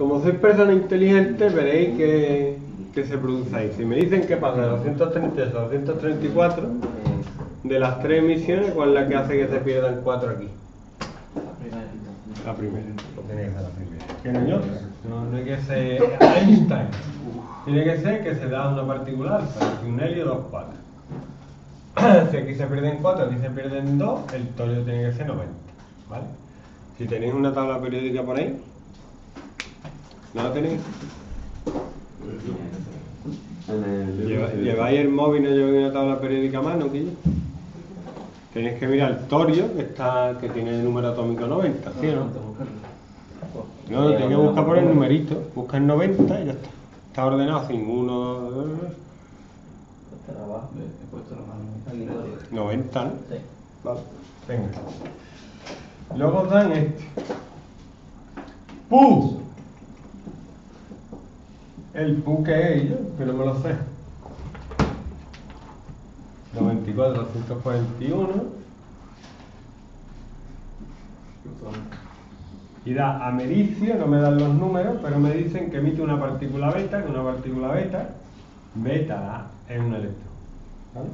Como sois persona inteligente, veréis que se pronunciáis. Si me dicen qué pasa de 238 a 234, de las tres emisiones, ¿cuál es la que hace que se pierdan 4 aquí? La primera. Lo tenéis a la primera. ¿Qué niños? No hay que ser Einstein. Tiene que ser que se da una particular, para que un helio 2, 4. Si aquí se pierden 4, aquí se pierden 2, el torio tiene que ser 90. ¿Vale? Si tenéis una tabla periódica por ahí, ¿no la tenéis? ¿Lleváis el móvil y no lleváis una tabla periódica a mano, Quillo? Tenéis que mirar el torio que tiene el número atómico 90, ¿sí o no? No, tenéis que buscar por el numerito. Busca el 90 y ya está. Está ordenado sin 1... 90, ¿no? Sí. Vale, venga. Luego os dan este. ¡Pu! El pu que es, pero me lo sé. 94, 241. Y da americio, no me dan los números, pero me dicen que emite una partícula beta, que una partícula beta, es un electrón. ¿Vale?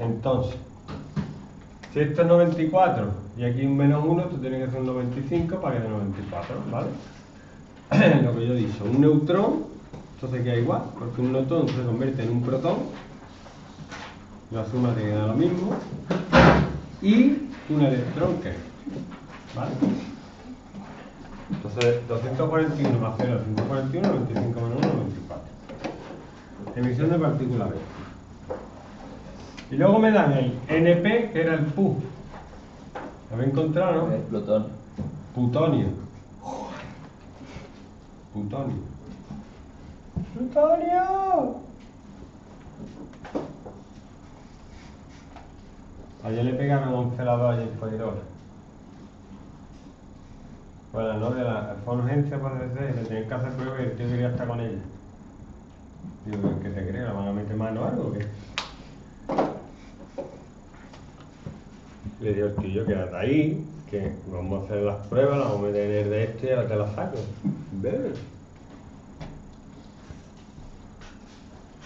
Entonces, si esto es 94 y aquí un menos 1, esto tiene que ser un 95 para que dé 94, ¿vale? Lo que yo he dicho, un neutrón, esto se queda igual, porque un neutrón se convierte en un protón, la suma te queda lo mismo, y un electrón que es, ¿vale? Entonces, 241 más 0, 241, 95 menos 1, 94. Emisión de partícula B. Y luego me dan el NP, que era el PU. ¿Lo habéis encontrado, no? Es plutonio. Plutonio. Ayer le pegaron 11 helados ayer por el hora. Bueno, no, de la urgencia parece ser, le tenían que hacer pruebas y el tío quería estar con ella. Digo, ¿qué te crees? ¿La van a meter mano o algo o qué? Le dio el tío, quédate ahí, que vamos a hacer las pruebas, las vamos a tener de este y ahora te las saco. Bebe.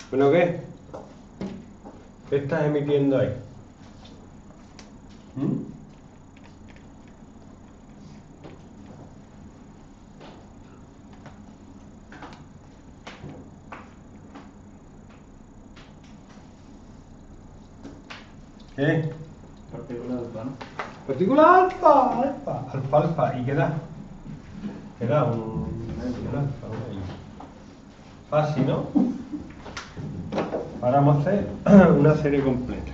Bueno, ¿qué? ¿Qué estás emitiendo ahí? ¿Qué? Partícula alfa, ¿no? Partícula alfa. ¿Y qué da? ¿Qué da? Un alfa. Fácil, ¿no? Ahora vamos a hacer una serie completa.